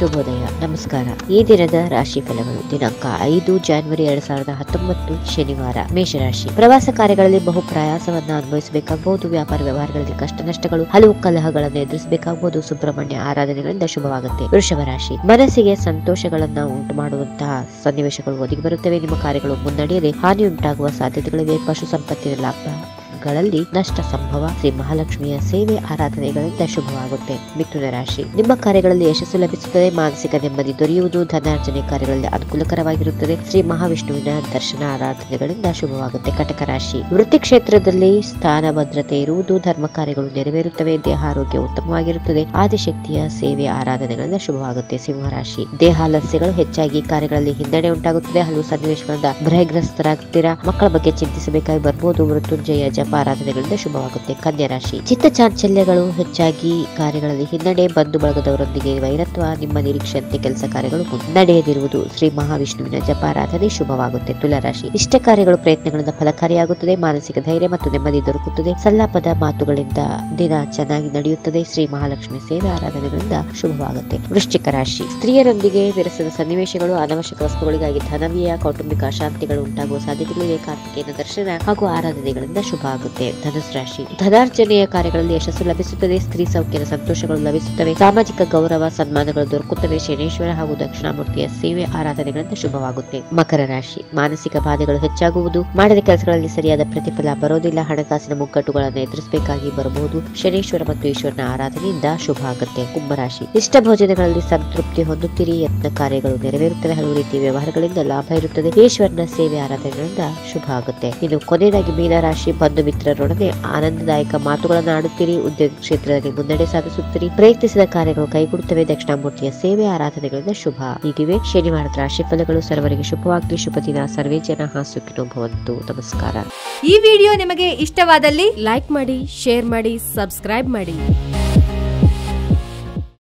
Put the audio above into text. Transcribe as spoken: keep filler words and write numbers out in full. ಶುಭೋದಯ, ನಮಸ್ಕಾರ. ಈ ದಿನದ ರಾಶಿ ಫಲಗಳು. ದಿನಾಂಕ ಐದು ಜಾನ್ವರಿ ಎರಡ್ ಸಾವಿರದ ಹತ್ತೊಂಬತ್ತು, ಶನಿವಾರ. ಮೇಷರಾಶಿ. ಪ್ರವಾಸ ಕಾರ್ಯಗಳಲ್ಲಿ ಬಹು ಪ್ರಯಾಸವನ್ನು ಅನುಭವಿಸಬೇಕಾಗಬಹುದು. ವ್ಯಾಪಾರ ವ್ಯವಹಾರಗಳಲ್ಲಿ ಕಷ್ಟ ನಷ್ಟಗಳು, ಹಲವು ಕಲಹಗಳನ್ನು ಎದುರಿಸಬೇಕಾಗಬಹುದು. ಸುಬ್ರಹ್ಮಣ್ಯ ಆರಾಧನೆಗಳಿಂದ ಶುಭವಾಗುತ್ತೆ. ವೃಷಭ ರಾಶಿ. ಮನಸ್ಸಿಗೆ ಸಂತೋಷಗಳನ್ನ ಉಂಟು ಮಾಡುವಂತಹ ಸನ್ನಿವೇಶಗಳು ಒದಗಿ ಬರುತ್ತವೆ. ನಿಮ್ಮ ಕಾರ್ಯಗಳು ಮುನ್ನಡೆಯದೆ ಹಾನಿ ಉಂಟಾಗುವ ಸಾಧ್ಯತೆಗಳಿವೆ. ಪಶು ಸಂಪತ್ತಿನ ಲಾಭ ಗಳಲ್ಲಿ ನಷ್ಟ ಸಂಭವ. ಶ್ರೀ ಮಹಾಲಕ್ಷ್ಮಿಯ ಸೇವೆ ಆರಾಧನೆಗಳಿಂದ ಶುಭವಾಗುತ್ತೆ. ಮಿಥುನ ರಾಶಿ. ನಿಮ್ಮ ಕಾರ್ಯಗಳಲ್ಲಿ ಯಶಸ್ಸು ಲಭಿಸುತ್ತದೆ. ಮಾನಸಿಕ ನೆಮ್ಮದಿ ದೊರೆಯುವುದು. ಧನಾರ್ಜನೆ ಕಾರ್ಯಗಳಲ್ಲಿ ಅನುಕೂಲಕರವಾಗಿರುತ್ತದೆ. ಶ್ರೀ ಮಹಾವಿಷ್ಣುವಿನ ದರ್ಶನ ಆರಾಧನೆಗಳಿಂದ ಶುಭವಾಗುತ್ತೆ. ಕಟಕ ರಾಶಿ. ವೃತ್ತಿ ಕ್ಷೇತ್ರದಲ್ಲಿ ಸ್ಥಾನ ಭದ್ರತೆ ಇರುವುದು. ಧರ್ಮ ಕಾರ್ಯಗಳು ನೆರವೇರುತ್ತವೆ. ದೇಹಾರೋಗ್ಯ ಉತ್ತಮವಾಗಿರುತ್ತದೆ. ಆದಿಶಕ್ತಿಯ ಸೇವೆ ಆರಾಧನೆಗಳಿಂದ ಶುಭವಾಗುತ್ತೆ. ಸಿಂಹರಾಶಿ. ದೇಹಾಲಸ್ಯಗಳು ಹೆಚ್ಚಾಗಿ ಕಾರ್ಯಗಳಲ್ಲಿ ಹಿನ್ನಡೆ ಉಂಟಾಗುತ್ತದೆ. ಹಲವು ಸನ್ನಿವೇಶಗಳಿಂದ ಭಯಗ್ರಸ್ತರಾಗುತ್ತೀರಾ. ಮಕ್ಕಳ ಬಗ್ಗೆ ಚಿಂತಿಸಬೇಕಾಗಿ ಬರಬಹುದು. ಮೃತ್ಯುಂಜಯ ಆರಾಧನೆಗಳಿಂದ ಶುಭವಾಗುತ್ತೆ. ಕನ್ಯಾ ರಾಶಿ. ಚಿತ್ತ ಚಾಂಚಲ್ಯಗಳು ಹೆಚ್ಚಾಗಿ ಕಾರ್ಯಗಳಲ್ಲಿ ಹಿನ್ನಡೆ. ಬಂಧು ಬಳಗದವರೊಂದಿಗೆ ವೈರತ್ವ. ನಿಮ್ಮ ನಿರೀಕ್ಷೆಯಂತೆ ಕೆಲಸ ಕಾರ್ಯಗಳು ನಡೆಯದಿರುವುದು. ಶ್ರೀ ಮಹಾವಿಷ್ಣುವಿನ ಜಪಾರಾಧನೆ ಶುಭವಾಗುತ್ತೆ. ತುಲಾರಾಶಿ. ಇಷ್ಟ ಕಾರ್ಯಗಳು ಪ್ರಯತ್ನಗಳಿಂದ ಫಲಕಾರಿಯಾಗುತ್ತದೆ. ಮಾನಸಿಕ ಧೈರ್ಯ ಮತ್ತು ನೆಮ್ಮದಿ ದೊರಕುತ್ತದೆ. ಸಲ್ಲಾಪದ ಮಾತುಗಳಿಂದ ದಿನ ಚೆನ್ನಾಗಿ ನಡೆಯುತ್ತದೆ. ಶ್ರೀ ಮಹಾಲಕ್ಷ್ಮಿ ಸೇವೆ ಆರಾಧನೆಗಳಿಂದ ಶುಭವಾಗುತ್ತೆ. ವೃಶ್ಚಿಕ ರಾಶಿ. ಸ್ತ್ರೀಯರೊಂದಿಗೆ ವಿರಸದ ಸನ್ನಿವೇಶಗಳು, ಅನವಶ್ಯಕ ವಸ್ತುಗಳಿಗಾಗಿ ಧನವೀಯ ಕೌಟುಂಬಿಕ ಅಶಾಂತಿಗಳು ಉಂಟಾಗುವ ಸಾಧ್ಯತೆಗಳಿವೆ. ಕಾರ್ತಿಕೇಯನ ದರ್ಶನ ಹಾಗೂ ಆರಾಧನೆಗಳಿಂದ ಶುಭ ಆಗುತ್ತೆ. ಧನುಸ್ ರಾಶಿ. ಧನಾರ್ಜನೆಯ ಕಾರ್ಯಗಳಲ್ಲಿ ಯಶಸ್ಸು ಲಭಿಸುತ್ತದೆ. ಸ್ತ್ರೀ ಸೌಖ್ಯದ ಸಂತೋಷಗಳು ಲಭಿಸುತ್ತವೆ. ಸಾಮಾಜಿಕ ಗೌರವ ಸನ್ಮಾನಗಳು ದೊರಕುತ್ತವೆ. ಶನೇಶ್ವರ ಹಾಗೂ ದಕ್ಷಿಣಾಮೂರ್ತಿಯ ಸೇವೆ ಆರಾಧನೆಗಳಿಂದ ಶುಭವಾಗುತ್ತೆ. ಮಕರ ರಾಶಿ. ಮಾನಸಿಕ ಬಾಧೆಗಳು ಹೆಚ್ಚಾಗುವುದು. ಮಾಡಿದ ಕೆಲಸಗಳಲ್ಲಿ ಸರಿಯಾದ ಪ್ರತಿಫಲ ಬರೋದಿಲ್ಲ. ಹಣಕಾಸಿನ ಮುಗ್ಗಟ್ಟುಗಳನ್ನು ಎದುರಿಸಬೇಕಾಗಿ ಬರಬಹುದು. ಶನೇಶ್ವರ ಮತ್ತು ಈಶ್ವರನ ಆರಾಧನೆಯಿಂದ ಶುಭ ಆಗುತ್ತೆ. ಕುಂಭರಾಶಿ. ಇಷ್ಟ ಭೋಜನಗಳಲ್ಲಿ ಸಂತೃಪ್ತಿ ಹೊಂದುತ್ತೀರಿ. ಯತ್ನ ಕಾರ್ಯಗಳು ನೆರವೇರುತ್ತವೆ. ಹಲವು ರೀತಿಯ ವ್ಯವಹಾರಗಳಿಂದ ಲಾಭ ಇರುತ್ತದೆ. ಈಶ್ವರನ ಸೇವೆ ಆರಾಧನೆಗಳಿಂದ ಶುಭ ಆಗುತ್ತೆ. ಇದು ಕೊನೆಯದಾಗಿ ಮೀನರಾಶಿ. ಬಂಧು ಮಿತ್ರರೊಡನೆ ಆನಂದದಾಯಕ ಮಾತುಗಳನ್ನು ಆಡುತ್ತೀರಿ. ಉದ್ಯೋಗ ಕ್ಷೇತ್ರದಲ್ಲಿ ಮುನ್ನಡೆ ಸಾಧಿಸುತ್ತೀರಿ. ಪ್ರಯತ್ನಿಸಿದ ಕಾರ್ಯಗಳು ಕೈಗೂಡುತ್ತವೆ. ದಕ್ಷಿಣಾಮೂರ್ತಿಯ ಸೇವೆ ಆರಾಧನೆಗಳಿಂದ ಶುಭ. ಹೀಗಿವೆ ಶನಿವಾರದ ರಾಶಿ ಫಲಗಳು. ಸರ್ವರಿಗೆ ಶುಭವಾಗಲಿ. ಶುಭ ದಿನ. ಸರ್ವೇ ಜನ ಸುಖಿನೋ ಭವಂತು. ನಮಸ್ಕಾರ. ಈ ವಿಡಿಯೋ ನಿಮಗೆ ಇಷ್ಟವಾದಲ್ಲಿ ಲೈಕ್ ಮಾಡಿ, ಶೇರ್ ಮಾಡಿ, ಸಬ್ಸ್ಕ್ರೈಬ್ ಮಾಡಿ.